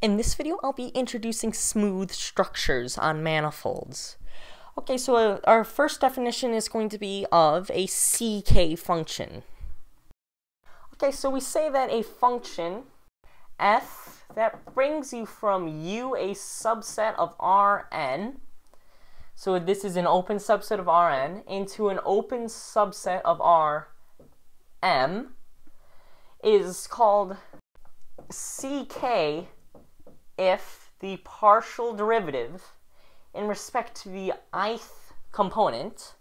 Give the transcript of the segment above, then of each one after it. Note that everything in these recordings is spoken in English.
In this video, I'll be introducing smooth structures on manifolds. Okay, so our first definition is going to be of a CK function. Okay, so we say that a function f that brings you from U, a subset of Rn, so this is an open subset of Rn, into an open subset of Rm, is called CK if the partial derivative in respect to the ith component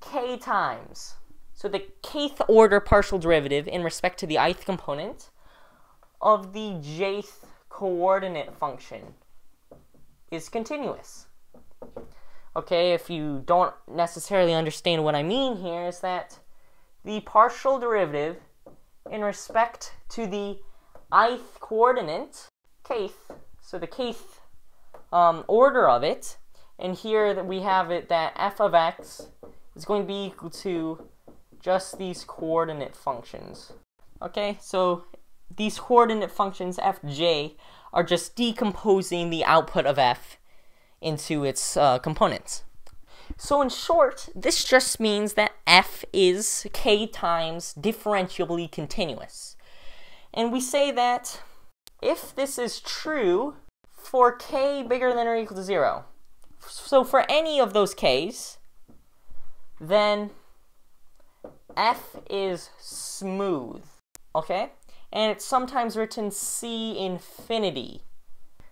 k times, so the kth order partial derivative in respect to the ith component of the jth coordinate function is continuous. Okay, if you don't necessarily understand what I mean here, is that the partial derivative in respect to the ith coordinate, kth, so the kth order of it, and here that we have it that f of x is going to be equal to just these coordinate functions. Okay, so these coordinate functions fj are just decomposing the output of f into its components. So in short, this just means that f is k times differentiably continuous, and we say that if this is true for k bigger than or equal to 0, so for any of those k's, then f is smooth, okay? And it's sometimes written C infinity.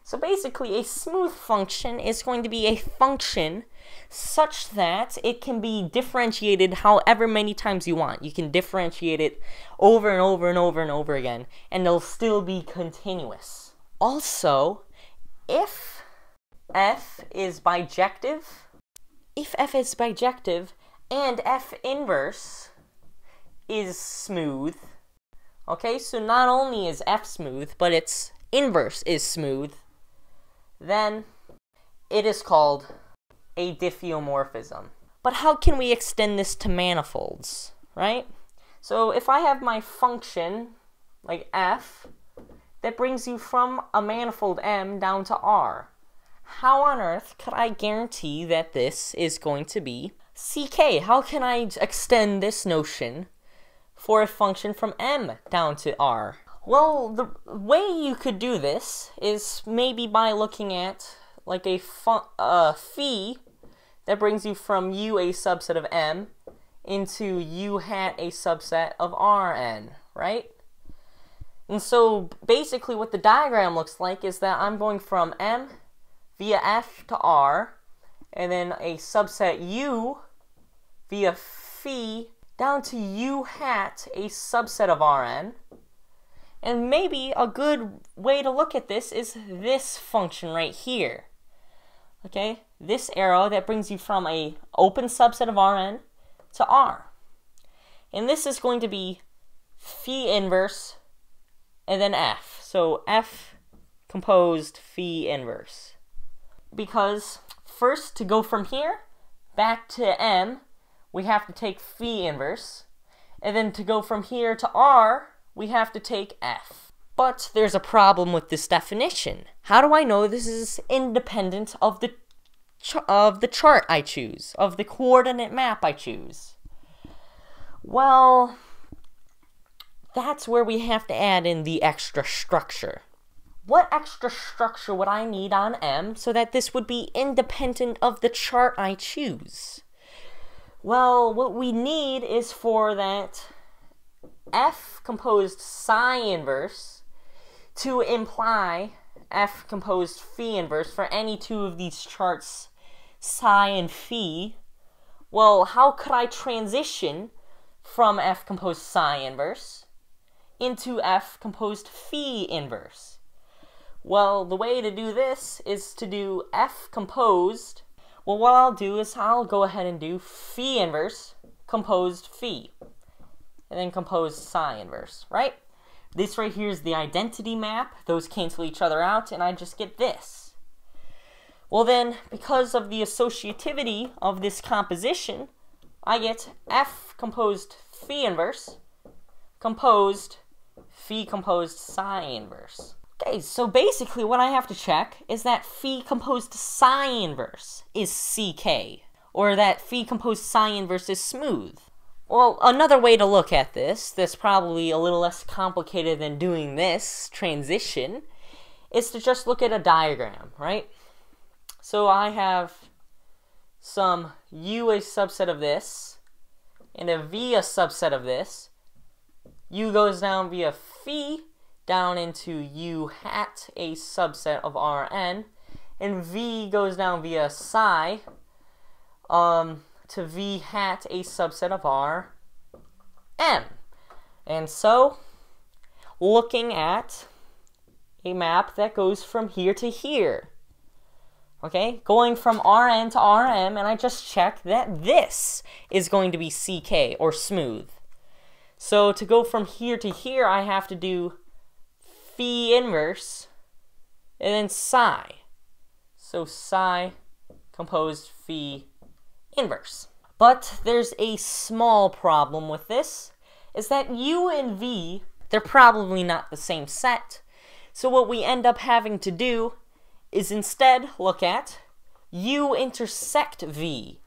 So basically, a smooth function is going to be a function such that it can be differentiated however many times you want. You can differentiate it over and over and over and over again, and it'll still be continuous. Also, if f is bijective, and f inverse is smooth, okay? So not only is f smooth, but its inverse is smooth, then it is called a diffeomorphism. But how can we extend this to manifolds, right? So if I have my function, like f, that brings you from a manifold M down to R, how on earth could I guarantee that this is going to be CK? How can I extend this notion for a function from M down to R? Well, the way you could do this is maybe by looking at like a phi that brings you from U, a subset of M, into U hat, a subset of Rn, right? And so basically what the diagram looks like is that I'm going from M via F to R, and then a subset U via phi down to U hat, a subset of Rn. And maybe a good way to look at this is this function right here. Okay, this arrow that brings you from a open subset of Rn to R. And this is going to be phi inverse and then f. So f composed phi inverse. Because first, to go from here back to M, we have to take phi inverse. And then to go from here to R, we have to take f. But there's a problem with this definition. How do I know this is independent of the chart I choose, of the coordinate map I choose? Well, that's where we have to add in the extra structure. What extra structure would I need on M so that this would be independent of the chart I choose? Well, what we need is for that f composed psi inverse to imply f composed phi inverse for any two of these charts, psi and phi. Well, how could I transition from f composed psi inverse into f composed phi inverse? Well, the way to do this is to do f composed, well, what I'll do is I'll go ahead and do phi inverse composed phi, and then compose psi inverse, right? This right here is the identity map. Those cancel each other out, and I just get this. Well then, because of the associativity of this composition, I get f composed phi inverse composed phi composed psi inverse. Okay, so basically what I have to check is that phi composed psi inverse is CK, or that phi composed psi inverse is smooth. Well, another way to look at this, that's probably a little less complicated than doing this transition, is to just look at a diagram, right? So I have some U a subset of this, and a V a subset of this. U goes down via phi, down into U hat a subset of Rn, and V goes down via psi to V hat a subset of Rm. And so, looking at a map that goes from here to here, okay, going from Rn to Rm, and I just check that this is going to be CK, or smooth. So to go from here to here, I have to do phi inverse, and then psi. So psi composed phi inverse. But there's a small problem with this, is that U and V, they're probably not the same set. So what we end up having to do is instead look at U intersect V.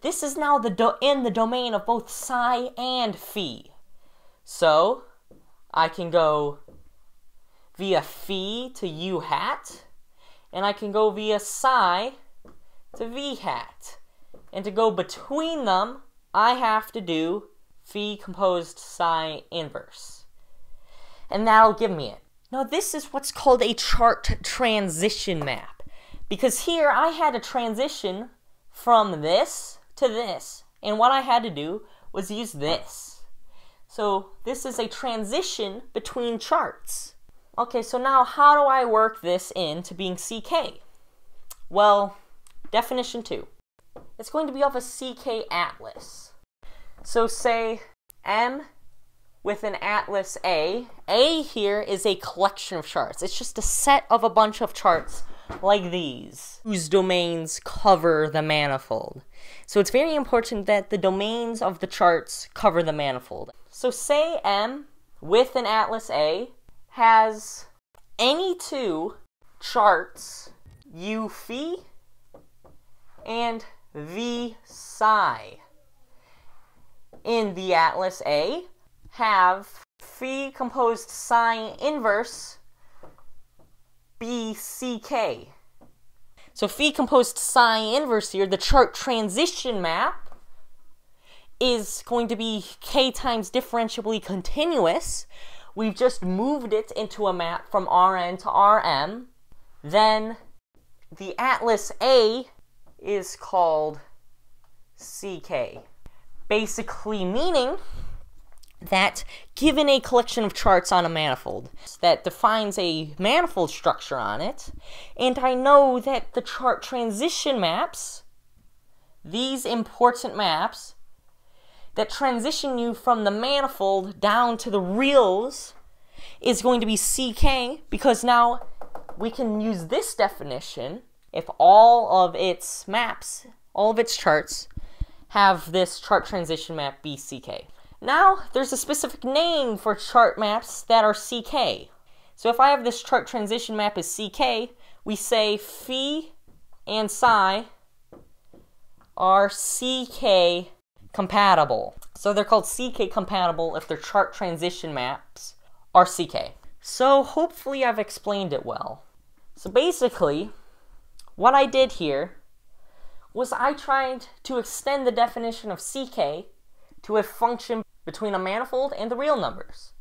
This is now in the domain of both psi and phi. So I can go via phi to U hat, and I can go via psi to V hat. And to go between them, I have to do phi composed psi inverse. And that'll give me it. Now this is what's called a chart transition map, because here I had to transition from this to this, and what I had to do was use this. So this is a transition between charts. Okay, so now how do I work this into being CK? Well, definition 2. It's going to be off a CK atlas. So say M with an atlas A. A here is a collection of charts. It's just a set of a bunch of charts like these, whose domains cover the manifold. So it's very important that the domains of the charts cover the manifold. So say M with an atlas A has any two charts, U phi and V psi, in the atlas A have phi composed psi inverse be CK. So phi composed psi inverse here, the chart transition map, is going to be K times differentiably continuous. We've just moved it into a map from Rn to Rm. Then the atlas A is called CK. Basically meaning that given a collection of charts on a manifold that defines a manifold structure on it, and I know that the chart transition maps, these important maps, that transition you from the manifold down to the reals is going to be CK, because now we can use this definition if all of its maps, all of its charts, have this chart transition map be CK. Now, there's a specific name for chart maps that are CK. So if I have this chart transition map as CK, we say phi and psi are CK compatible. So they're called CK compatible if their chart transition maps are CK. So hopefully I've explained it well. So basically, what I did here was I tried to extend the definition of CK to a function between a manifold and the real numbers.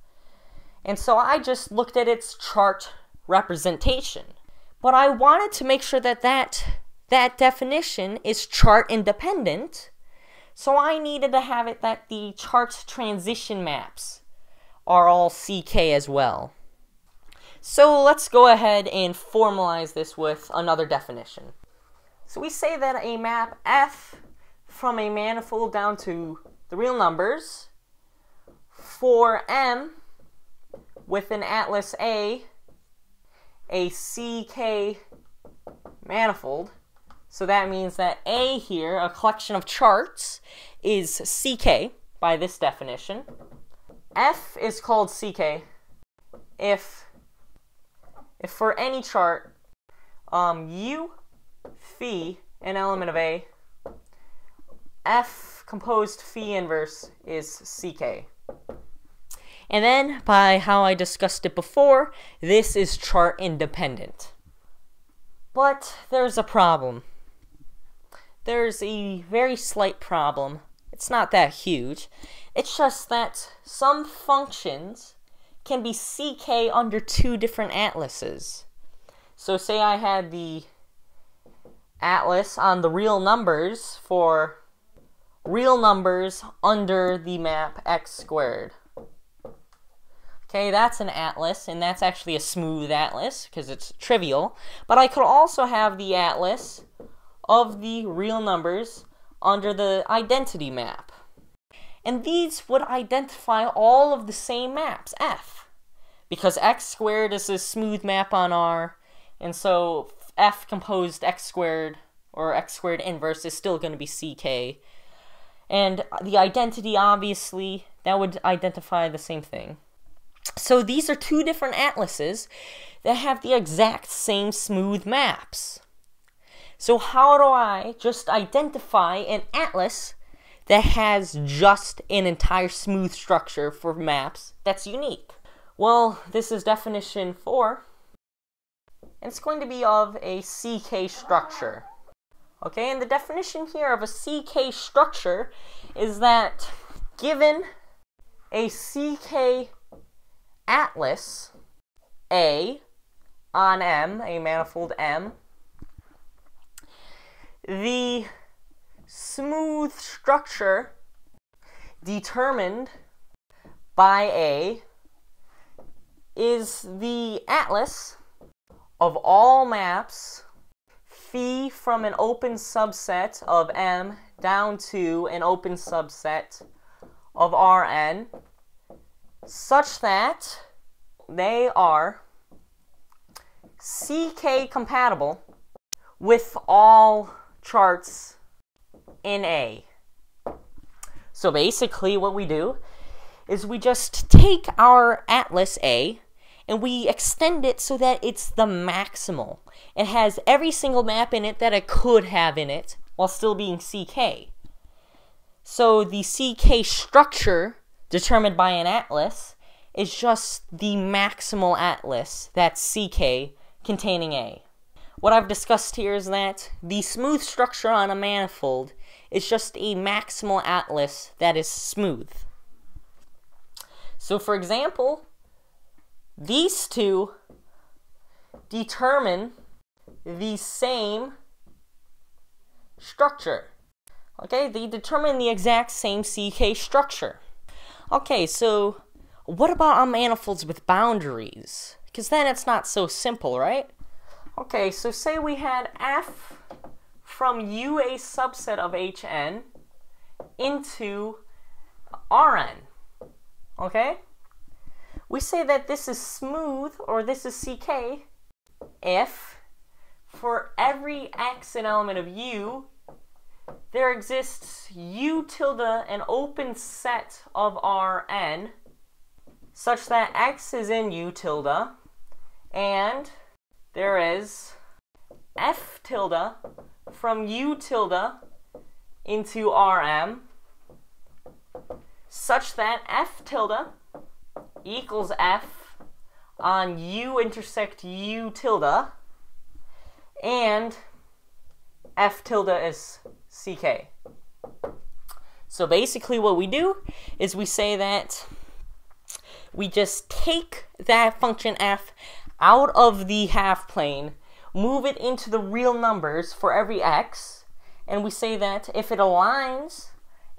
And so I just looked at its chart representation. But I wanted to make sure that that definition is chart independent, so I needed to have it that the chart transition maps are all CK as well. So let's go ahead and formalize this with another definition. So we say that a map F from a manifold down to the real numbers for M with an atlas a CK manifold. So that means that A here, a collection of charts, is CK by this definition. F is called CK if if for any chart u, phi, an element of A, f composed phi inverse is ck. And then, by how I discussed it before, this is chart independent. But there's a problem. There's a very slight problem. It's not that huge. It's just that some functions can be ck under two different atlases. So say I had the atlas on the real numbers for real numbers under the map x squared. Okay, that's an atlas, and that's actually a smooth atlas because it's trivial. But I could also have the atlas of the real numbers under the identity map. And these would identify all of the same maps, f. Because x squared is a smooth map on R, and so f composed x squared, or x squared inverse, is still going to be ck. And the identity, obviously, that would identify the same thing. So these are two different atlases that have the exact same smooth maps. So how do I just identify an atlas that has just an entire smooth structure for maps that's unique? Well, this is definition 4. It's going to be of a ck structure. Okay, and the definition here of a ck structure is that given a ck atlas A on M, a manifold M, the smooth structure determined by A is the atlas of all maps phi from an open subset of M down to an open subset of Rn, such that they are ck compatible with all charts in A. So basically what we do is we just take our atlas A and we extend it so that it's the maximal. It has every single map in it that it could have in it while still being ck. So the ck structure determined by an atlas is just the maximal atlas, that's ck, containing A. What I've discussed here is that the smooth structure on a manifold is just a maximal atlas that is smooth. So for example, these two determine the same structure. Okay, they determine the exact same ck structure. Okay, so what about on manifolds with boundaries? Because then it's not so simple, right? Okay, so say we had f from U, a subset of Hn, into Rn, okay? We say that this is smooth, or this is ck, if for every x an element of U, there exists U tilde, an open set of Rn, such that x is in U tilde, and there is f tilde from U tilde into Rm, such that f tilde equals f on U intersect U tilde, and f tilde is ck. So basically what we do is we say that we just take that function f out of the half plane, move it into the real numbers for every x, and we say that if it aligns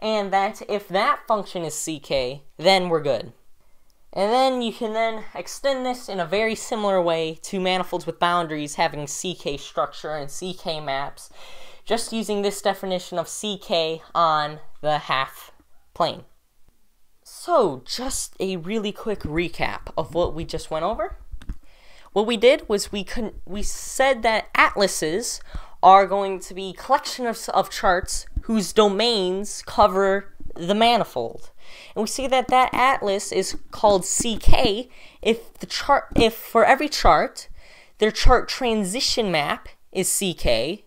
and that if that function is ck, then we're good. And then you can then extend this in a very similar way to manifolds with boundaries having ck structure and ck maps, just using this definition of ck on the half plane. So just a really quick recap of what we just went over. What we did was we said that atlases are going to be collections of charts whose domains cover the manifold. And we see that that atlas is called ck if for every chart Their chart transition map is CK.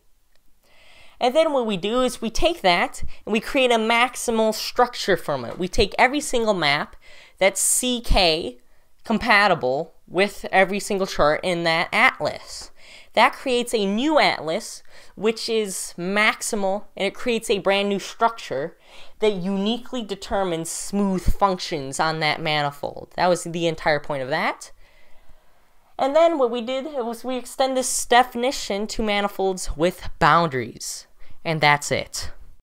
And then what we do is we take that and we create a maximal structure from it. We take every single map that's CK compatible with every single chart in that atlas. That creates a new atlas, which is maximal, and it creates a brand new structure that uniquely determines smooth functions on that manifold. That was the entire point of that. And then what we did was we extend this definition to manifolds with boundaries. And that's it.